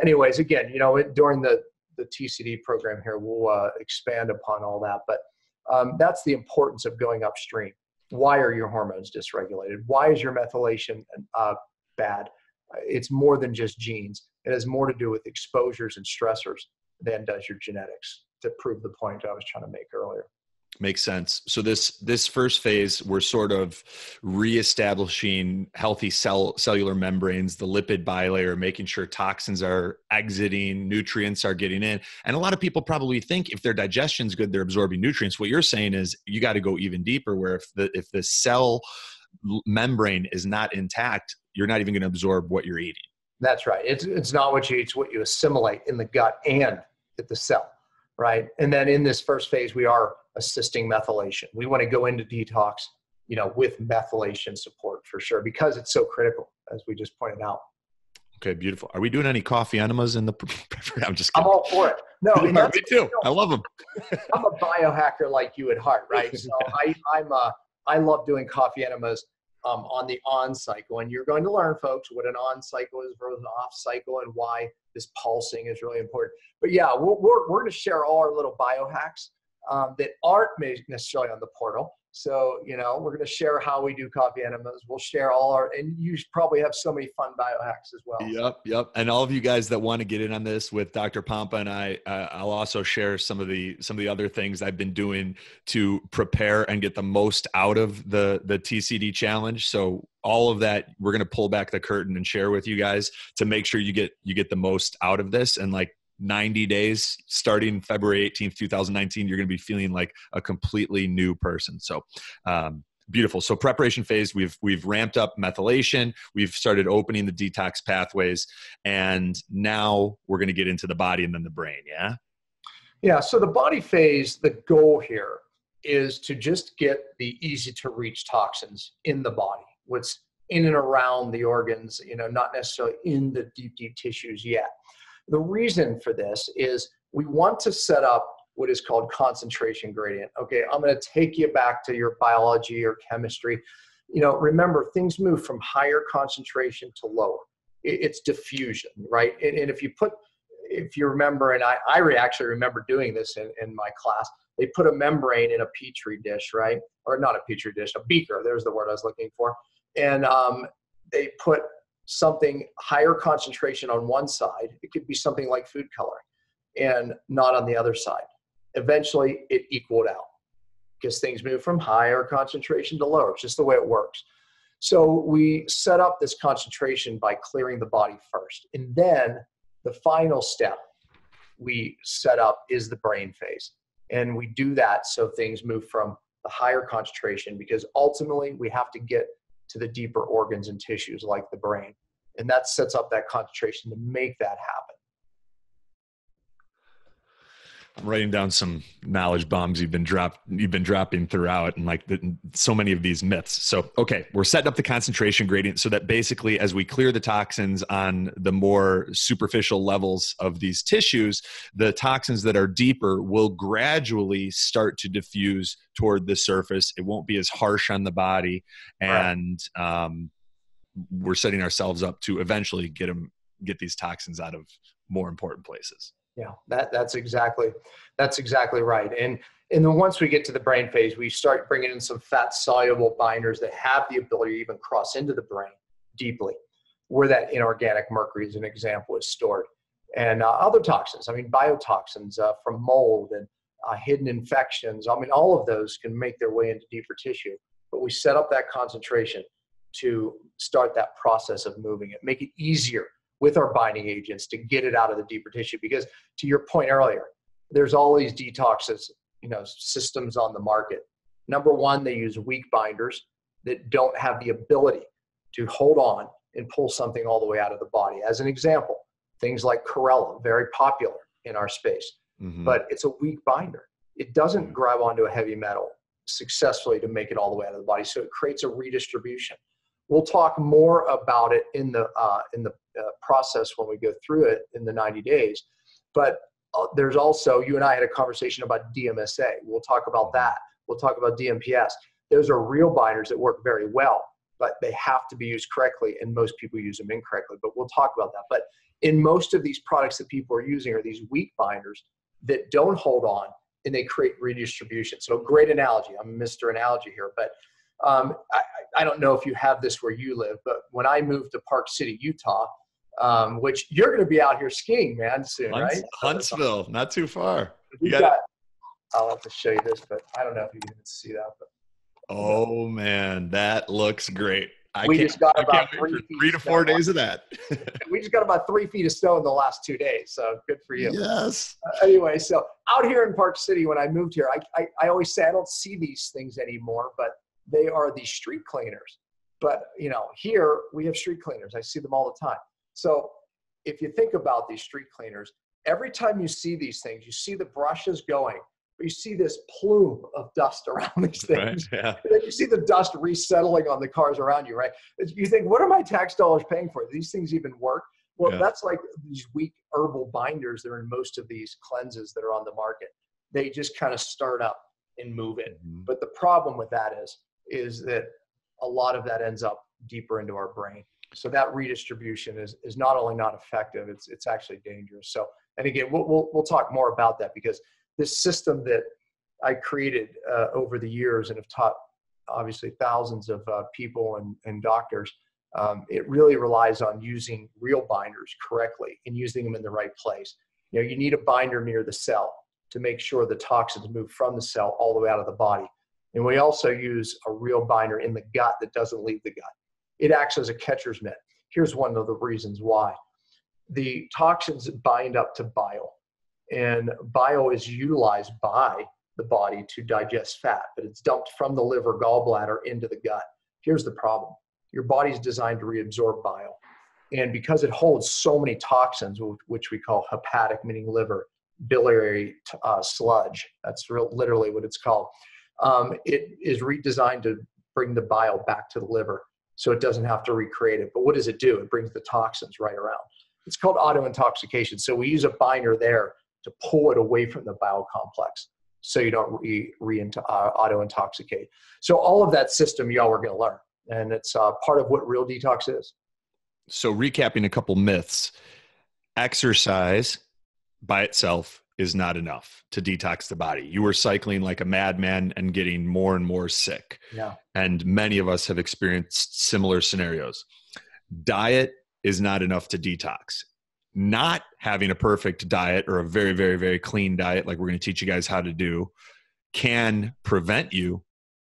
anyways, again, you know, during the TCD program here, we'll expand upon all that. But that's the importance of going upstream. Why are your hormones dysregulated? Why is your methylation bad? It's more than just genes. It has more to do with exposures and stressors than does your genetics, to prove the point I was trying to make earlier. Makes sense. So this first phase, we're sort of reestablishing healthy cellular membranes, the lipid bilayer, making sure toxins are exiting, nutrients are getting in. And a lot of people probably think if their digestion's good, they're absorbing nutrients. What you're saying is you got to go even deeper, where if the cell membrane is not intact, you're not even going to absorb what you're eating. That's right. It's not what you eat, it's what you assimilate in the gut and at the cell, right? And then in this first phase, we are assisting methylation. We want to go into detox, you know, with methylation support for sure, because it's so critical, as we just pointed out. Okay, beautiful. Are we doing any coffee enemas in the? I'm just kidding. I'm all for it. No, me too. You know, I love them. I'm a biohacker like you at heart, right? So yeah. I love doing coffee enemas on the on cycle, and you're going to learn, folks, what an on cycle is versus an off cycle, and why this pulsing is really important. But yeah, we're going to share all our little biohacks. That aren't necessarily on the portal. So, you know, we're going to share how we do coffee enemas. We'll share all our, and you probably have so many fun biohacks as well. Yep. Yep. And all of you guys that want to get in on this with Dr. Pompa and I, I'll also share some of the other things I've been doing to prepare and get the most out of the TCD challenge. So all of that, we're going to pull back the curtain and share with you guys to make sure you get the most out of this. And like, 90 days starting February 18th, 2019, you're going to be feeling like a completely new person. So, beautiful. So preparation phase, we've ramped up methylation. We've started opening the detox pathways, and now we're going to get into the body and then the brain. Yeah. Yeah. So the body phase, the goal here is to just get the easy to reach toxins in the body, what's in and around the organs, you know, not necessarily in the deep tissues yet. The reason for this is we want to set up what is called concentration gradient. Okay, I'm going to take you back to your biology or chemistry. You know, remember, things move from higher concentration to lower. It's diffusion, right? And if you remember, and I actually remember doing this in my class, they put a membrane in a petri dish, right? Or not a petri dish, a beaker. There's the word I was looking for. And they put something higher concentration on one side, it could be something like food coloring, and not on the other side. Eventually, it equaled out because things move from higher concentration to lower. It's just the way it works. So we set up this concentration by clearing the body first. And then the final step we set up is the brain phase. And we do that so things move from the higher concentration, because ultimately we have to get to the deeper organs and tissues like the brain. And that sets up that concentration to make that happen. I'm writing down some knowledge bombs you've been dropping throughout, and like so many of these myths. So, okay, we're setting up the concentration gradient so that basically as we clear the toxins on the more superficial levels of these tissues, the toxins that are deeper will gradually start to diffuse toward the surface. It won't be as harsh on the body, and we're setting ourselves up to eventually get these toxins out of more important places. Yeah, that's exactly right. And then once we get to the brain phase, we start bringing in some fat-soluble binders that have the ability to even cross into the brain deeply, where that inorganic mercury, as an example, is stored. And other toxins, I mean, biotoxins from mold and hidden infections. I mean, all of those can make their way into deeper tissue. But we set up that concentration to start that process of moving it, make it easier with our binding agents to get it out of the deeper tissue. Because to your point earlier, there's all these detoxes, you know, systems on the market. Number one, they use weak binders that don't have the ability to hold on and pull something all the way out of the body. As an example, things like Chlorella, very popular in our space, but it's a weak binder. It doesn't grab onto a heavy metal successfully to make it all the way out of the body. So it creates a redistribution. We'll talk more about it in the process when we go through it in the 90 days. But there's also, you and I had a conversation about DMSA. We'll talk about that. We'll talk about DMPS. Those are real binders that work very well, but they have to be used correctly, and most people use them incorrectly, but we'll talk about that. But in most of these products that people are using are these weak binders that don't hold on, and they create redistribution. So great analogy. I'm Mr. Analogy here, but I don't know if you have this where you live, but when I moved to Park City, Utah, which you're going to be out here skiing, man, soon, right? Huntsville, not too far. You got, I'll have to show you this, but I don't know if you can even see that. But, oh, man, that looks great. We just got about 3 to 4 days of that. We just got about 3 feet of snow in the last 2 days, so good for you. Yes. Anyway, so out here in Park City, when I moved here, I always say I don't see these things anymore, but they are the street cleaners. But, you know, here we have street cleaners. I see them all the time. So if you think about these street cleaners, every time you see these things, you see the brushes going, but you see this plume of dust around these things. Right, yeah. And then you see the dust resettling on the cars around you, right? You think, what are my tax dollars paying for? Do these things even work? Well, that's like these weak herbal binders that are in most of these cleanses that are on the market. They just kind of start up and move it. But the problem with that is that a lot of that ends up deeper into our brain. So that redistribution is not only not effective, it's actually dangerous. So, and again, we'll talk more about that, because this system that I created over the years and have taught obviously thousands of people and doctors, it really relies on using real binders correctly and using them in the right place. You know, you need a binder near the cell to make sure the toxins move from the cell all the way out of the body. And we also use a real binder in the gut that doesn't leave the gut. It acts as a catcher's mitt. Here's one of the reasons why. The toxins bind up to bile, and bile is utilized by the body to digest fat, but it's dumped from the liver, gallbladder into the gut. Here's the problem. Your body's designed to reabsorb bile, and because it holds so many toxins, which we call hepatic, meaning liver, biliary sludge, that's literally what it's called, it is redesigned to bring the bile back to the liver, so it doesn't have to recreate it. But what does it do? It brings the toxins right around. It's called autointoxication. So we use a binder there to pull it away from the bile complex so you don't auto-intoxicate. So all of that system y'all are going to learn, and it's part of what real detox is. So recapping a couple myths, exercise by itself is not enough to detox the body. You were cycling like a madman and getting more and more sick. Yeah. And many of us have experienced similar scenarios. Diet is not enough to detox. Not having a perfect diet or a very, very, very clean diet, like we're going to teach you guys how to do, can prevent you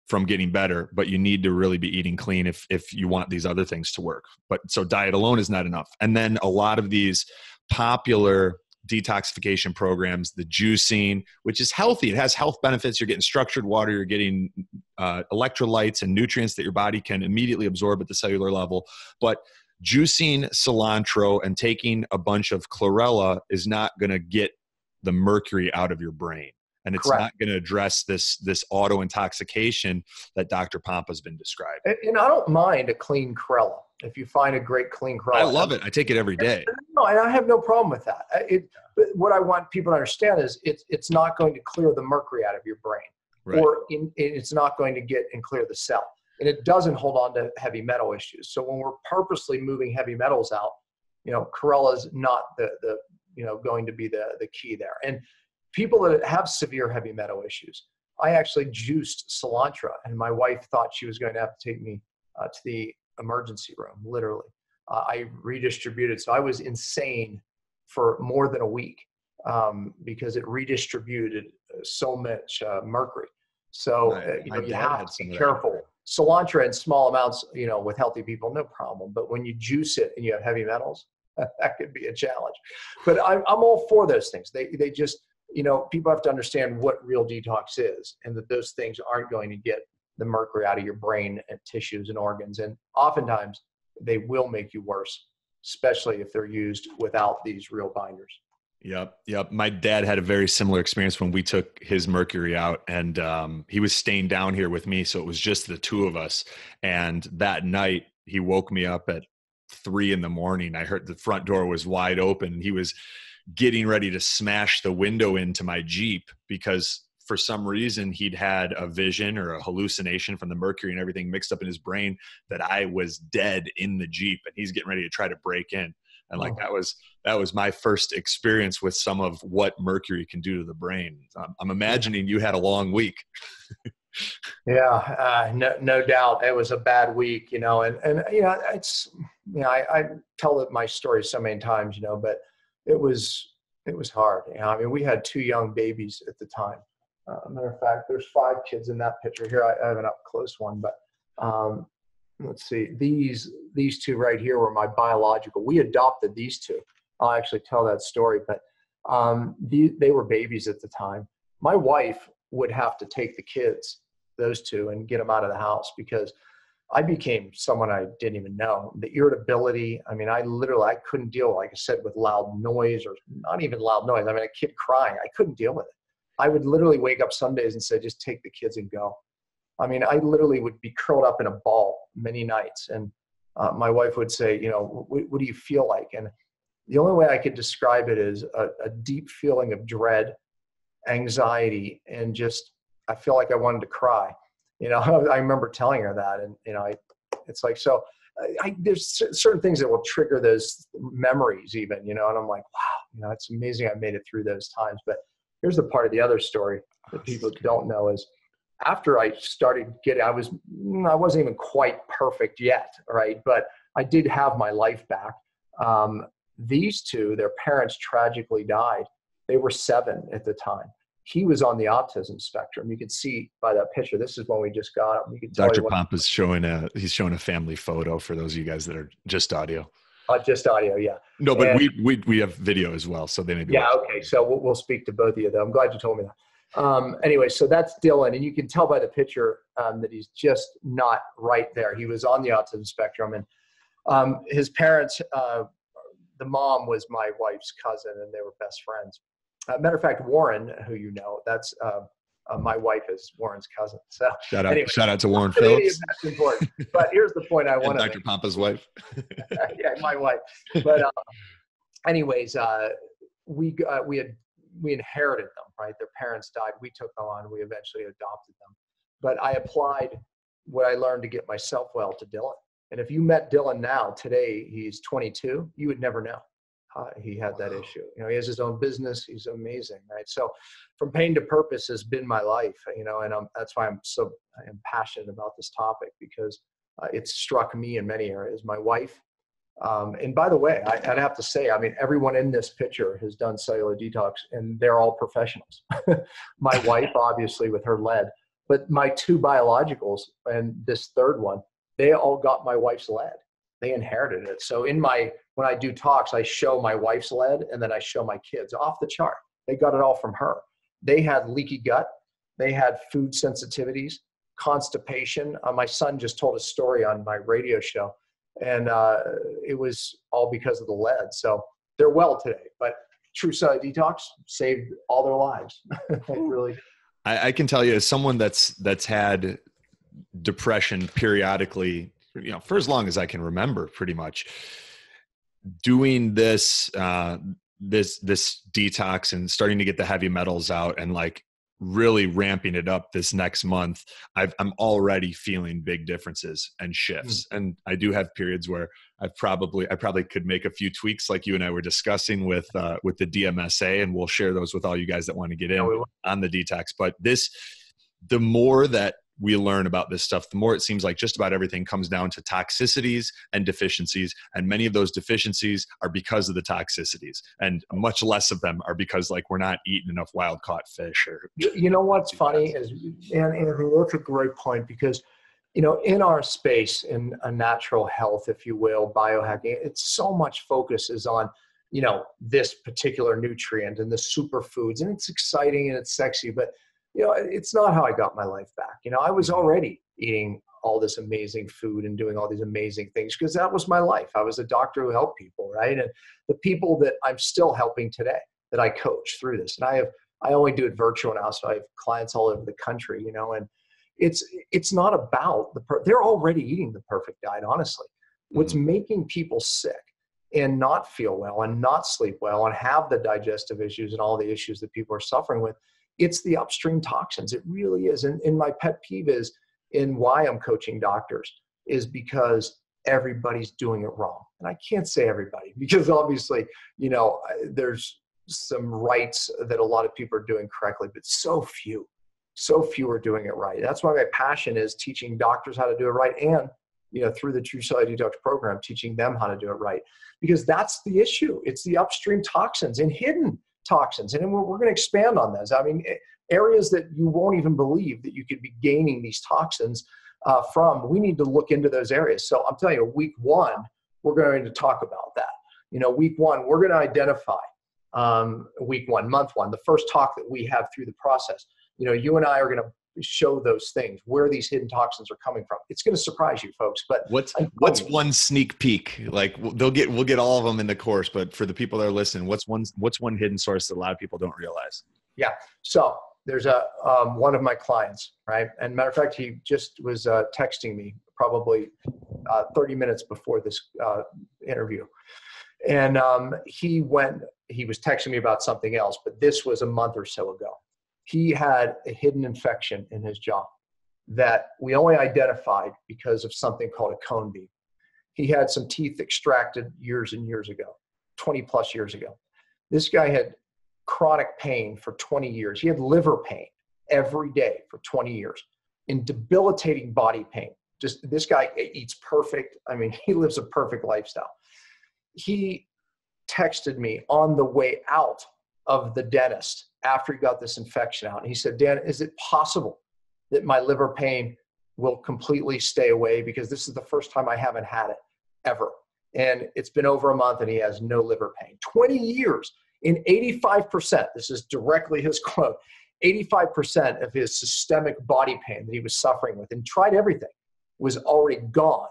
from getting better, but you need to really be eating clean if you want these other things to work. But so diet alone is not enough. And then a lot of these popular detoxification programs, the juicing, which is healthy. It has health benefits. You're getting structured water. You're getting electrolytes and nutrients that your body can immediately absorb at the cellular level. But juicing cilantro and taking a bunch of chlorella is not going to get the mercury out of your brain. And it's correct. Not going to address this auto-intoxication that Dr. Pompa has been describing. And I don't mind a clean chlorella. If you find a great clean chlorella. I love it. I take it every day. No, and I have no problem with that. But what I want people to understand is it's not going to clear the mercury out of your brain. Right. It's not going to get and clear the cell. And it doesn't hold on to heavy metal issues. So when we're purposely moving heavy metals out, you know, chlorella is not going to be the key there. And people that have severe heavy metal issues, I actually juiced cilantro, and my wife thought she was going to have to take me to the emergency room, literally. I redistributed. So I was insane for more than a week because it redistributed so much mercury. So you have to be careful. Cilantro in small amounts, you know, with healthy people, no problem. But when you juice it and you have heavy metals, that could be a challenge. But I'm all for those things. They just, you know, people have to understand what real detox is, and that those things aren't going to get the mercury out of your brain and tissues and organs. And oftentimes they will make you worse, especially if they're used without these real binders. Yep. Yep. My dad had a very similar experience when we took his mercury out, and he was staying down here with me. So it was just the two of us. And that night he woke me up at 3 in the morning. I heard the front door was wide open. He was getting ready to smash the window into my Jeep because for some reason he'd had a vision or a hallucination from the mercury and everything mixed up in his brain that I was dead in the Jeep, and he's getting ready to try to break in. And like, that was my first experience with some of what mercury can do to the brain. I'm imagining you had a long week. Yeah, no doubt. It was a bad week, you know, and you know, it's, you know, I tell my story so many times, you know, but it was hard. You know, I mean, we had 2 young babies at the time. Matter of fact, there's 5 kids in that picture here. I have an up close one, but, let's see, these 2 right here were my biological. We adopted these 2. I'll actually tell that story, but they were babies at the time. My wife would have to take the kids, those 2, and get them out of the house because I became someone I didn't even know. The irritability, I mean, I couldn't deal, like I said, with loud noise, or not even loud noise. I mean, a kid crying, I couldn't deal with it. I would literally wake up some days and say, just take the kids and go. I mean, I literally would be curled up in a ball many nights. And my wife would say, you know, what do you feel like? And the only way I could describe it is a deep feeling of dread, anxiety, and just, I feel like I wanted to cry. You know, I remember telling her that. And, you know, it's like, so there's certain things that will trigger those memories even, you know, and I'm like, wow, you know, it's amazing I made it through those times. But here's the part of the other story that people don't know is, after I started getting, I wasn't even quite perfect yet, right? But I did have my life back. These 2, their parents tragically died. They were 7 at the time. He was on the autism spectrum. You can see by that picture, this is when we just got him. You can Dr. Pompa's showing a family photo for those of you guys that are just audio. Just audio, yeah. No, but we have video as well, so they may be. Yeah, okay, so we'll speak to both of you though. I'm glad you told me that. Anyway, so that's Dylan, and you can tell by the picture that he's just not right there. He was on the autism spectrum, and his parents, the mom was my wife's cousin, and they were best friends. Matter of fact, Warren, who you know, that's my wife is Warren's cousin. So shout out to Warren Phillips. That's important. But here's the point I want to make. Dr. Pompa's wife. Yeah, my wife. But anyways, we inherited them, right? Their parents died. We took them on. We eventually adopted them. But I applied what I learned to get myself well to Dylan. And if you met Dylan now, today, he's 22, you would never know he had that issue. You know, he has his own business. He's amazing, right? So from pain to purpose has been my life, you know, and that's why I am passionate about this topic, because it's struck me in many areas. My wife, and by the way, I'd have to say, I mean, everyone in this picture has done cellular detox, and they're all professionals. My wife, obviously, with her lead, but my 2 biologicals and this 3rd one, they all got my wife's lead. They inherited it. So when I do talks, I show my wife's lead, and then I show my kids off the chart. They got it all from her. They had leaky gut. They had food sensitivities, constipation. My son just told a story on my radio show. And it was all because of the lead. So they're well today, but True Cellular Detox saved all their lives. Really, I can tell you, as someone that's had depression periodically, you know, for as long as I can remember, pretty much doing this this detox and starting to get the heavy metals out and like really ramping it up this next month, I'm already feeling big differences and shifts. And I do have periods where I probably could make a few tweaks, like you and I were discussing with the DMSA, and we'll share those with all you guys that want to get in on the detox. But the more that we learn about this stuff, the more it seems like just about everything comes down to toxicities and deficiencies. And many of those deficiencies are because of the toxicities, and much less of them are because like we're not eating enough wild caught fish. Or you know what's funny is, and that's a great point, because you know, in our space, in a natural health, if you will, biohacking, it's so much focus is on, you know, this particular nutrient and the superfoods, and it's exciting and it's sexy, but you know, it's not how I got my life back. You know, I was already eating all this amazing food and doing all these amazing things, because that was my life. I was a doctor who helped people, right? And the people that I'm still helping today that I coach through this, and I only do it virtual now, so I have clients all over the country, you know, and it's not about they're already eating the perfect diet, honestly. What's making people sick and not feel well and not sleep well and have the digestive issues and all the issues that people are suffering with, it's the upstream toxins. It really is. And my pet peeve is, and why I'm coaching doctors, is because everybody's doing it wrong. And I can't say everybody, because obviously, you know, there's some rights that a lot of people are doing correctly, but so few are doing it right. That's why my passion is teaching doctors how to do it right, and, you know, through the True Cellular Detox program, teaching them how to do it right, because that's the issue. It's the upstream toxins and hidden toxins. And we're going to expand on those. I mean, areas that you won't even believe that you could be gaining these toxins from. We need to look into those areas. So I'm telling you, week 1, we're going to talk about that. You know, week 1, we're going to identify week 1, month 1, the first talk that we have through the process. You know, you and I are going to show those things, where these hidden toxins are coming from. It's going to surprise you folks, but what's one sneak peek? Like we'll get all of them in the course, but for the people that are listening, what's one hidden source that a lot of people don't realize? Yeah. So there's a, one of my clients, right? And matter of fact, he just was texting me probably 30 minutes before this interview. And he was texting me about something else, but this was a month or so ago. He had a hidden infection in his jaw that we only identified because of something called a cone beam. He had some teeth extracted years and years ago, 20 plus years ago. This guy had chronic pain for 20 years. He had liver pain every day for 20 years and debilitating body pain. Just this guy eats perfect. I mean, he lives a perfect lifestyle. He texted me on the way out of the dentist after he got this infection out. And he said, Dan, is it possible that my liver pain will completely stay away? Because this is the first time I haven't had it ever. And it's been over a month and he has no liver pain. 20 years in 85%, this is directly his quote, 85% of his systemic body pain that he was suffering with and tried everything was already gone.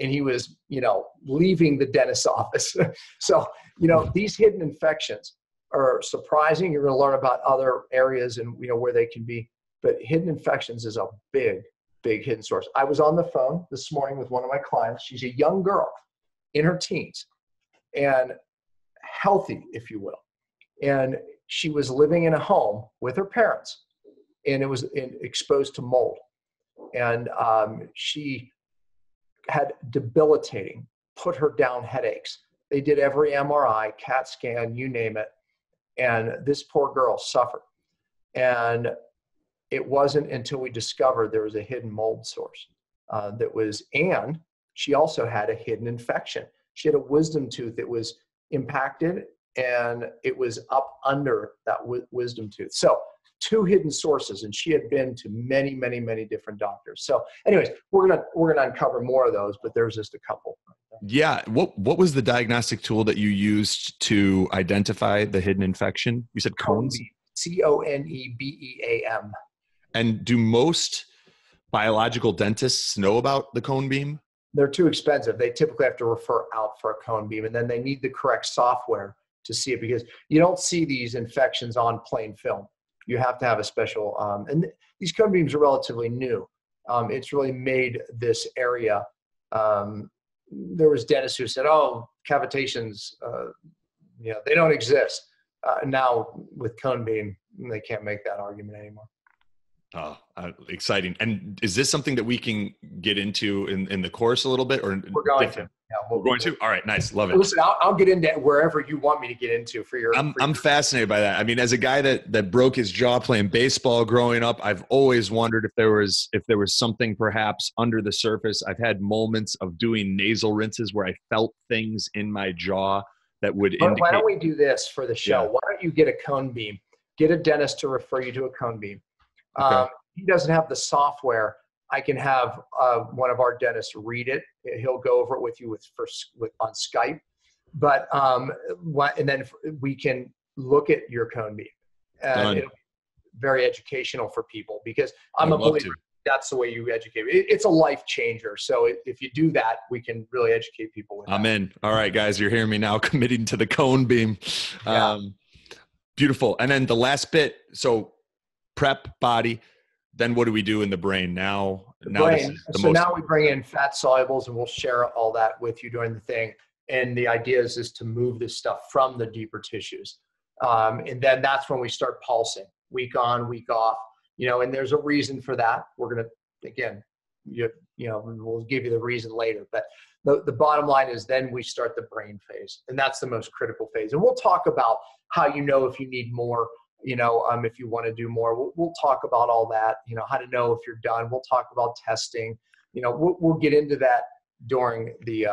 And he was, you know, leaving the dentist's office. So, you know, these hidden infections are surprising. You're going to learn about other areas and, you know, where they can be, but hidden infections is a big, big hidden source. I was on the phone this morning with one of my clients. She's a young girl in her teens and healthy, if you will. And she was living in a home with her parents and it was exposed to mold. And she had debilitating, put her down headaches. They did every MRI, CAT scan, you name it. And this poor girl suffered. And it wasn't until we discovered there was a hidden mold source that was, and she also had a hidden infection. She had a wisdom tooth that was impacted and it was up under that wisdom tooth. So 2 hidden sources, and she had been to many, many, many different doctors. So anyways, we're gonna uncover more of those, but there's just a couple. Yeah. What was the diagnostic tool that you used to identify the hidden infection? You said cones? CONEBEAM. And do most biological dentists know about the cone beam? They're too expensive. They typically have to refer out for a cone beam, and then they need the correct software to see it, because you don't see these infections on plain film. You have to have a special, and these cone beams are relatively new. It's really made this area, there was dentists who said, oh, cavitations, you know, they don't exist. Now with cone beam, they can't make that argument anymore. Oh, exciting. And is this something that we can get into in the course a little bit? Or we're going to. Yeah, we're going to? All right, nice. Love it. Listen, I'll get into wherever you want me to get into for your... I'm fascinated by that. I mean, as a guy that broke his jaw playing baseball growing up, I've always wondered if there was something perhaps under the surface. I've had moments of doing nasal rinses where I felt things in my jaw that would indicate... Why don't we do this for the show? Yeah. Why don't you get a cone beam? Get a dentist to refer you to a cone beam. Okay. He doesn't have the software. I can have one of our dentists read it. He'll go over it with you on Skype. But and then we can look at your cone beam. And it'll be very educational for people, because I'm a believer. that's the way you educate. It's a life changer. So if you do that, we can really educate people. With Amen. All right, guys, you're hearing me now committing to the cone beam. Yeah. Beautiful. And then the last bit. So prep body, then what do we do in the brain now? Now we bring in fat solubles, and we'll share all that with you during the thing. And the idea is to move this stuff from the deeper tissues. And then that's when we start pulsing week on, week off, you know, and there's a reason for that. We're going to, again, you know, we'll give you the reason later, but the bottom line is then we start the brain phase, and that's the most critical phase. And we'll talk about how, you know, if you need more, you know, if you want to do more, we'll talk about all that, you know, how to know if you're done. We'll talk about testing, you know, we'll get into that during the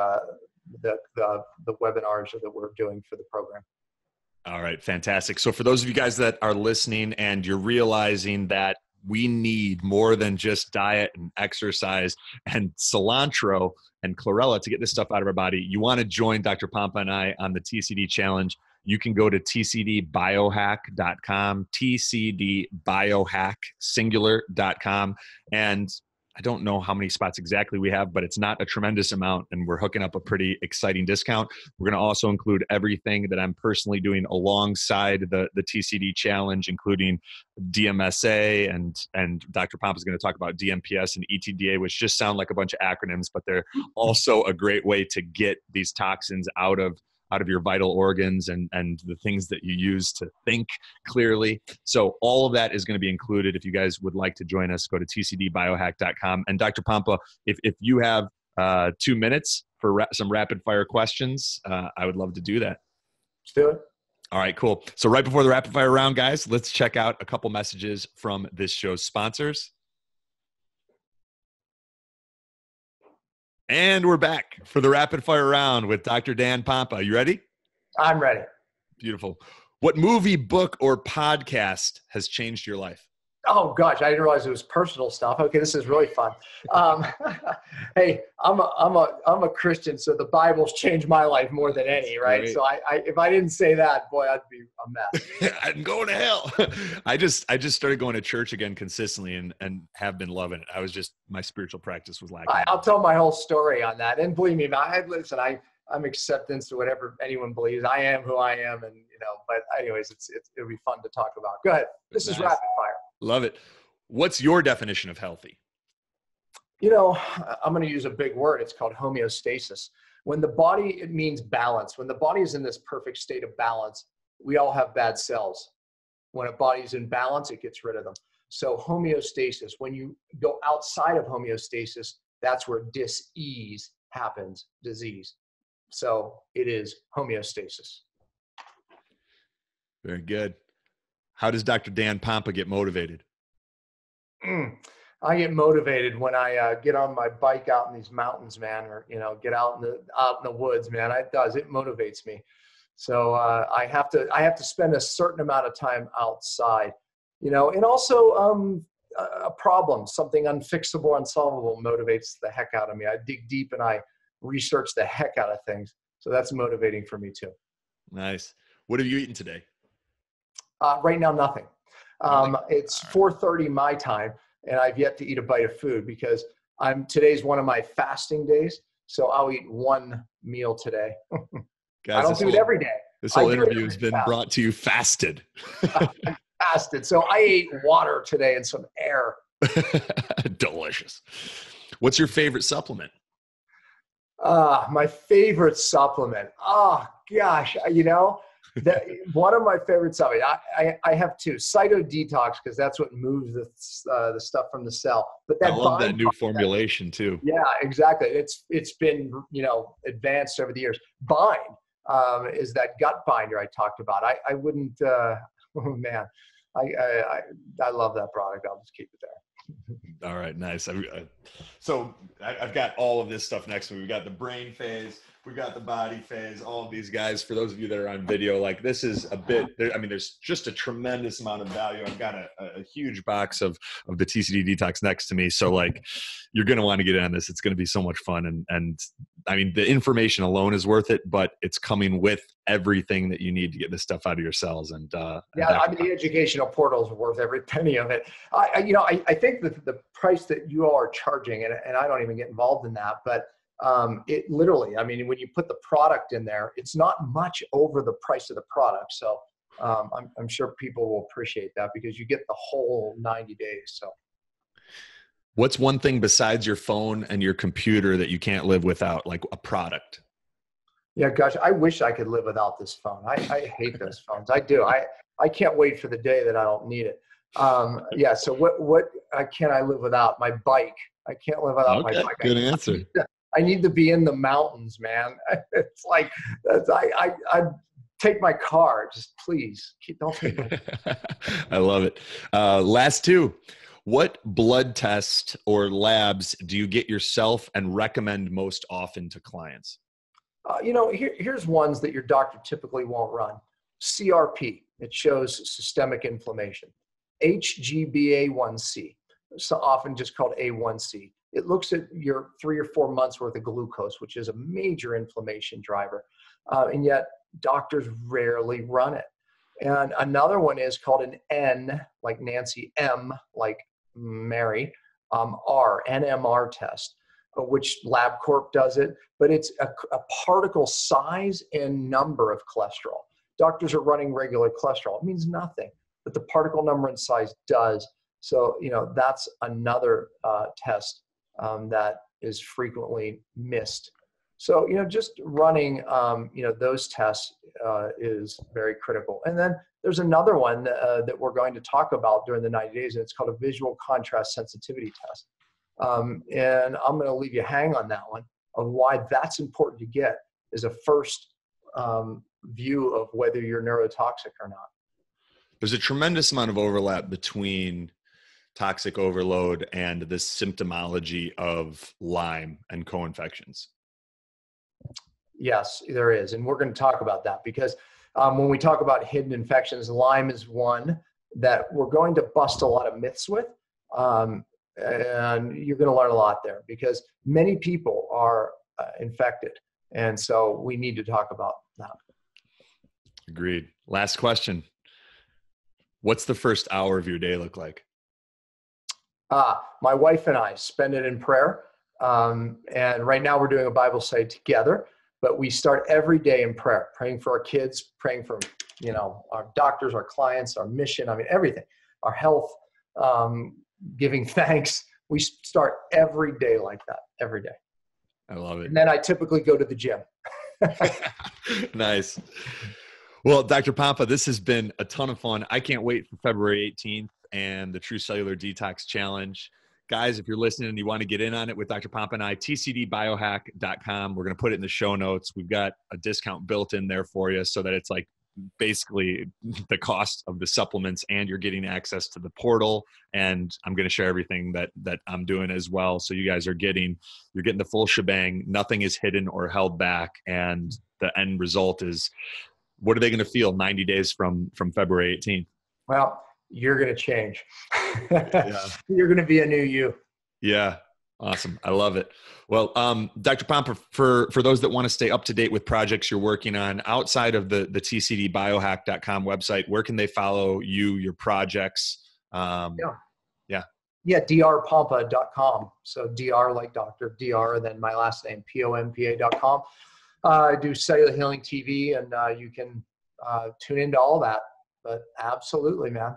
webinars that we're doing for the program. All right. Fantastic. So for those of you guys that are listening and you're realizing that we need more than just diet and exercise and cilantro and chlorella to get this stuff out of our body, you want to join Dr. Pompa and I on the TCD Challenge. You can go to tcdbiohack.com, tcdbiohack, singular.com. And I don't know how many spots exactly we have, but it's not a tremendous amount, and we're hooking up a pretty exciting discount. We're going to also include everything that I'm personally doing alongside the TCD Challenge, including DMSA, and Dr. Pompa is going to talk about DMPS and ETTA, which just sound like a bunch of acronyms, but they're also a great way to get these toxins out of your vital organs and the things that you use to think clearly. So all of that is going to be included. If you guys would like to join us, go to tcdbiohack.com. And Dr. Pompa, if you have 2 minutes for some rapid fire questions, I would love to do that. Let's do it. All right, cool. So right before the rapid fire round, guys, let's check out a couple messages from this show's sponsors. And we're back for the rapid fire round with Dr. Dan Pompa. You ready? I'm ready. Beautiful. What movie, book, or podcast has changed your life? Oh gosh, I didn't realize it was personal stuff. Okay, this is really fun. Hey, I'm a Christian, so the Bible's changed my life more than any, right? So if I didn't say that, boy, I'd be a mess. I'm going to hell. I just started going to church again consistently and have been loving it. I was just, my spiritual practice was lacking. I'll tell my whole story on that, and believe me, I'm acceptance to whatever anyone believes. I am who I am, and you know. But anyways, it'll be fun to talk about. Go ahead. This is rapid fire. Love it. What's your definition of healthy? You know, I'm going to use a big word. It's called homeostasis. When the body, it means balance. When the body is in this perfect state of balance, we all have bad cells. When a body's in balance, it gets rid of them. So homeostasis, when you go outside of homeostasis, that's where dis-ease happens, disease. So it is homeostasis. Very good. How does Dr. Dan Pompa get motivated? I get motivated when I get on my bike out in these mountains, man, or, you know, get out in the woods, man. It motivates me. So I have to spend a certain amount of time outside, you know, and also a problem, something unfixable, unsolvable motivates the heck out of me. I dig deep and I research the heck out of things. So that's motivating for me too. Nice. What have you eaten today? Right now, nothing. It's 4:30 my time, and I've yet to eat a bite of food because today's one of my fasting days. So I'll eat one meal today. Guys, I don't do it every day. This whole interview has been brought to you fasted. Fasted. So I ate water today and some air. Delicious. What's your favorite supplement? My favorite supplement. Oh, gosh. You know, one of my favorite supplements, I have two, cytodetox, because that's what moves the stuff from the cell. But I love that new formulation too. Yeah, exactly. It's been, you know, advanced over the years. Bind is that gut binder I talked about. I wouldn't, oh man, I love that product. I'll just keep it there. All right, nice. So I've got all of this stuff next to me. We've got the brain phase. We've got the body phase, all of these guys. For those of you that are on video, like this is a bit, I mean, there's just a tremendous amount of value. I've got a huge box of the TCD Detox next to me. So like, you're going to want to get in on this. It's going to be so much fun. And I mean, the information alone is worth it, but it's coming with everything that you need to get this stuff out of your cells. And yeah, I mean, the educational portals are worth every penny of it. I think that the price that you all are charging, and I don't even get involved in that, but it literally, I mean, when you put the product in there, it's not much over the price of the product. So I'm sure people will appreciate that because you get the whole 90 days. So. What's one thing besides your phone and your computer that you can't live without, like a product? Yeah, gosh, I wish I could live without this phone. I hate those phones. I do. I can't wait for the day that I don't need it. Yeah. So what can I live without? My bike. I can't live without my bike. Good answer. I need to be in the mountains, man. It's like, I take my car. Just please don't take my car. I love it. Last two. What blood tests or labs do you get yourself and recommend most often to clients? You know, here's ones that your doctor typically won't run. CRP, it shows systemic inflammation. HGBA1C, so often just called A1C. It looks at your 3 or 4 months worth of glucose, which is a major inflammation driver. And yet doctors rarely run it. And another one is called an N, like Nancy, M, like Mary, R, NMR test, which LabCorp does it, but it's a particle size and number of cholesterol. Doctors are running regular cholesterol. It means nothing, but the particle number and size does. So, you know, that's another test that is frequently missed. So, you know, just running, you know, those tests is very critical. And then there's another one that we're going to talk about during the 90 days, and it's called a visual contrast sensitivity test. And I'm going to leave you hang on that one of why that's important to get as a first view of whether you're neurotoxic or not. There's a tremendous amount of overlap between toxic overload and the symptomology of Lyme and co-infections. Yes, there is. And we're going to talk about that because when we talk about hidden infections, Lyme is one that we're going to bust a lot of myths with. And you're going to learn a lot there because many people are infected. And so we need to talk about that. Agreed. Last question. What's the first hour of your day look like? My wife and I spend it in prayer. And right now we're doing a Bible study together, but we start every day in prayer, praying for our kids, praying for, you know, our doctors, our clients, our mission. I mean, everything, our health, giving thanks. We start every day like that, every day. I love it. And then I typically go to the gym. Nice. Well, Dr. Pompa, this has been a ton of fun. I can't wait for February 18th and the True Cellular Detox Challenge. Guys, if you're listening and you want to get in on it with Dr. Pompa and I, tcdbiohack.com. We're going to put it in the show notes. We've got a discount built in there for you so that it's like basically the cost of the supplements and you're getting access to the portal. And I'm going to share everything that I'm doing as well. So you guys are you're getting the full shebang. Nothing is hidden or held back. And the end result is, what are they going to feel 90 days from February 18th? Well, you're going to change. Yeah. You're going to be a new you. Yeah. Awesome. I love it. Well, Dr. Pompa, for those that want to stay up to date with projects you're working on outside of the tcdbiohack.com website, where can they follow you, your projects? Yeah. drpompa.com. So dr like Dr. Dr. and then my last name, pompa.com. I do cellular healing TV and you can tune into all that. But absolutely, man.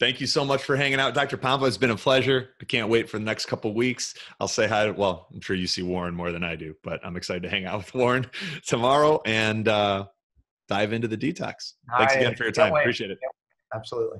Thank you so much for hanging out, Dr. Pompa. It's been a pleasure. I can't wait for the next couple of weeks. I'll say hi. Well, I'm sure you see Warren more than I do, but I'm excited to hang out with Warren tomorrow and dive into the detox. Thanks again for your time. Appreciate it. Absolutely.